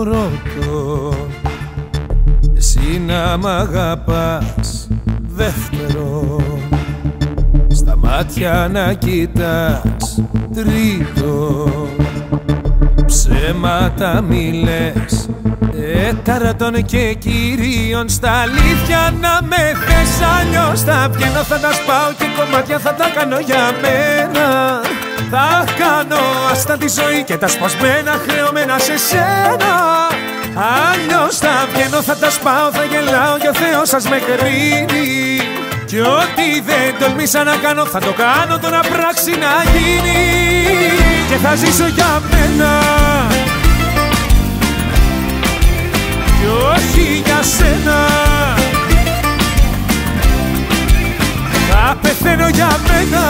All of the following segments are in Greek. πρώτο, εσύ να μ' αγαπάς δεύτερο, στα μάτια να κοιτάς τρίτο, ψέματα μη λες τέταρτον και κυρίων, στα αλήθεια να με θες, αλλιώς θα βγαίνω, θα τα σπάω και κομμάτια θα τα κάνω για μένα. Θα κάνω άστα τη ζωή και τα σπασμένα χρεωμένα σε σένα. Αλλιώς θα βγαίνω, θα τα σπάω, θα γελάω και ο Θεός σας με κρίνει. Κι ό,τι δεν τολμήσα να κάνω θα το κάνω, τώρα πράξη να γίνει. Και θα ζήσω για μένα κι όχι για σένα. Θα πεθαίνω για μένα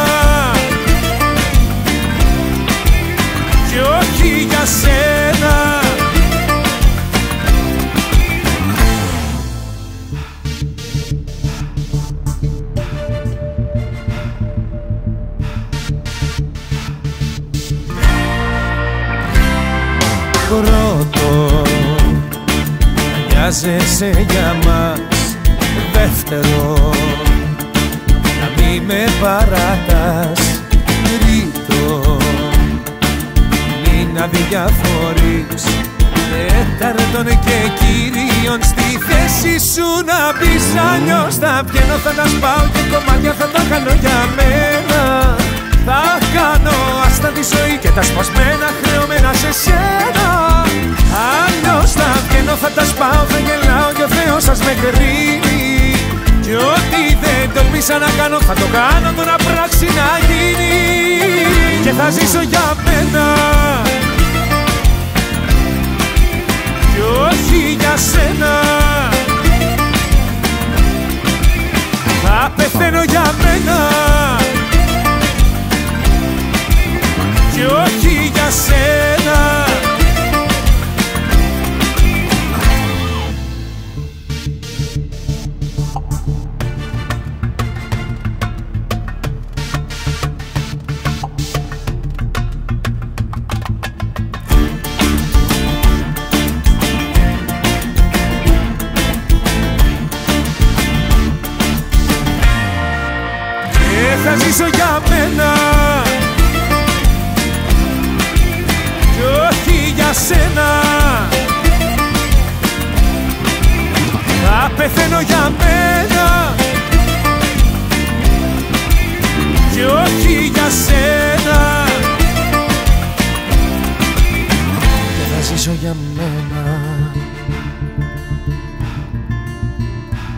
κι όχι για σένα. Πρώτο, να νοιάζεσαι για μας. Δεύτερο, να μη με παρατάς. Τρίτο, μην αδιαφορείς. Τέταρτον και κυρίων, στη θέση σου να πεις, αλλιώς θα βγαίνω, θα τα σπάω και κομμάτια θα τα κάνω για μένα. Θα κάνω άστα τη ζωή και τα σπασμένα χρεωμένα σε σένα. Αλλιώς θα βγαίνω, θα τα σπάω, θα γελάω και ο Θεός σας με κρίνει. Κι ό,τι δεν τολμήσα να κάνω θα το κάνω, τώρα πράξη να γίνει. Και θα ζήσω για μένα κι όχι για σένα. Θα πεθαίνω για μένα κι όχι για σένα. Θα ζήσω για μένα κι όχι για σένα. Θα πεθαίνω για μένα κι όχι για σένα. Και θα ζήσω για μένα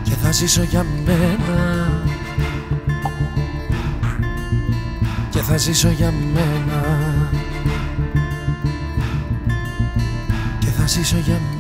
και θα ζήσω για μένα. Θα ζήσω για μένα και θα ζήσω για μένα.